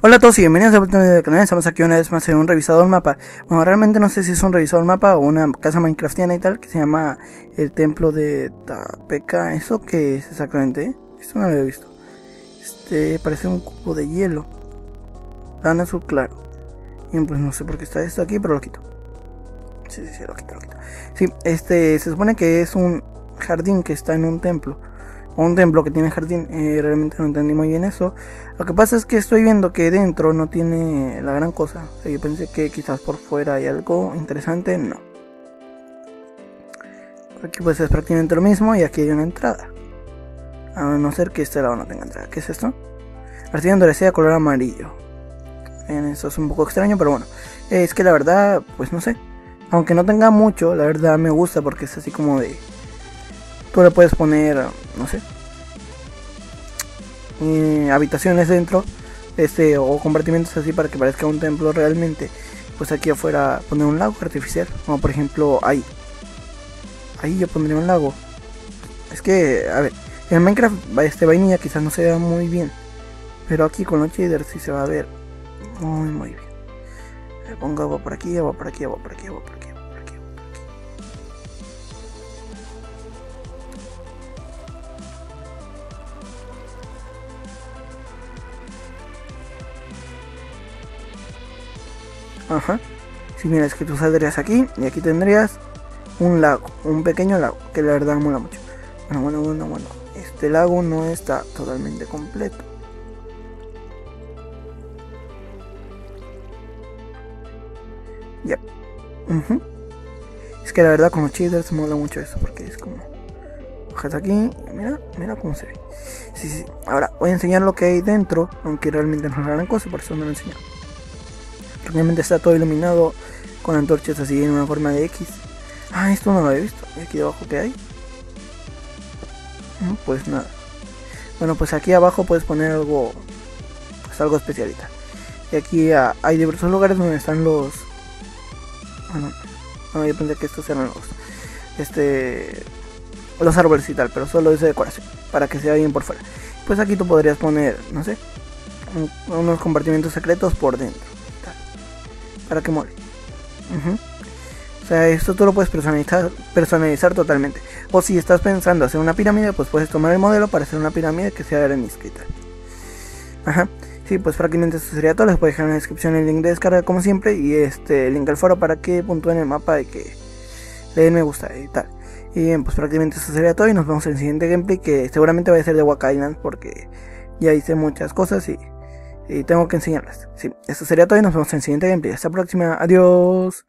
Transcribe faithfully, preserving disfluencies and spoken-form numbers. Hola a todos y bienvenidos a vuelta al canal. Estamos aquí una vez más en un revisador mapa. Bueno, realmente no sé si es un revisador mapa o una casa minecraftiana y tal, que se llama el templo de Topeka. ¿Eso qué es exactamente? Esto no lo he visto. Este, parece un cubo de hielo. Tan azul claro. Bien, pues no sé por qué está esto aquí, pero lo quito. Sí, sí, sí, lo quito, lo quito. Sí, este, se supone que es un jardín que está en un templo. Un templo que tiene jardín, eh, realmente no entendí muy bien eso. Lo que pasa es que estoy viendo que dentro no tiene la gran cosa. O sea, yo pensé que quizás por fuera hay algo interesante, no. Aquí pues es prácticamente lo mismo y aquí hay una entrada. A no ser que este lado no tenga entrada. ¿Qué es esto? Arcilla endurecida color amarillo. Bien, eso es un poco extraño, pero bueno. Eh, es que la verdad, pues no sé. Aunque no tenga mucho, la verdad me gusta porque es así como de... Tú le puedes poner, no sé, eh, habitaciones dentro, este, o compartimentos así para que parezca un templo realmente. Pues aquí afuera poner un lago artificial, como por ejemplo ahí. Ahí yo pondría un lago. Es que, a ver, en Minecraft este vainilla quizás no se vea muy bien, pero aquí con los shaders sí se va a ver muy muy bien. Le pongo agua por aquí, agua por aquí, agua por aquí, agua por aquí. Ajá, si sí, mira, es que tú saldrías aquí y aquí tendrías un lago, un pequeño lago, que la verdad mola mucho. Bueno, bueno, bueno, bueno, este lago no está totalmente completo. Ya, yeah. uh-huh. Es que la verdad con los shaders mola mucho eso, porque es como... Bajas aquí, mira, mira cómo se ve. Sí, sí, ahora voy a enseñar lo que hay dentro, aunque realmente no es una gran cosa, por eso no lo enseño. Realmente está todo iluminado con antorchas así en una forma de X. Ah, esto no lo había visto. ¿Y aquí abajo qué hay? No, pues nada. Bueno, pues aquí abajo puedes poner algo, pues algo especialita. Y aquí ah, hay diversos lugares donde están los... Bueno, no, yo pensé que estos eran los... Este... Los árboles y tal, pero solo es de decoración, para que se vea bien por fuera. Pues aquí tú podrías poner, no sé, un, unos compartimentos secretos por dentro, para que mole. Uh-huh. O sea, esto tú lo puedes personalizar, personalizar totalmente. O si estás pensando hacer una pirámide, pues puedes tomar el modelo para hacer una pirámide que sea arenisca y tal. Ajá. Sí, pues prácticamente eso sería todo. Les voy a dejar en la descripción el link de descarga como siempre. Y este, el link al foro para que puntúen el mapa y que le den me gusta y tal. Y bien, pues prácticamente eso sería todo. Y nos vemos en el siguiente gameplay, que seguramente va a ser de Waka Island, porque ya hice muchas cosas y... Y tengo que enseñarlas. Sí, eso sería todo y nos vemos en el siguiente gameplay. Hasta la próxima. Adiós.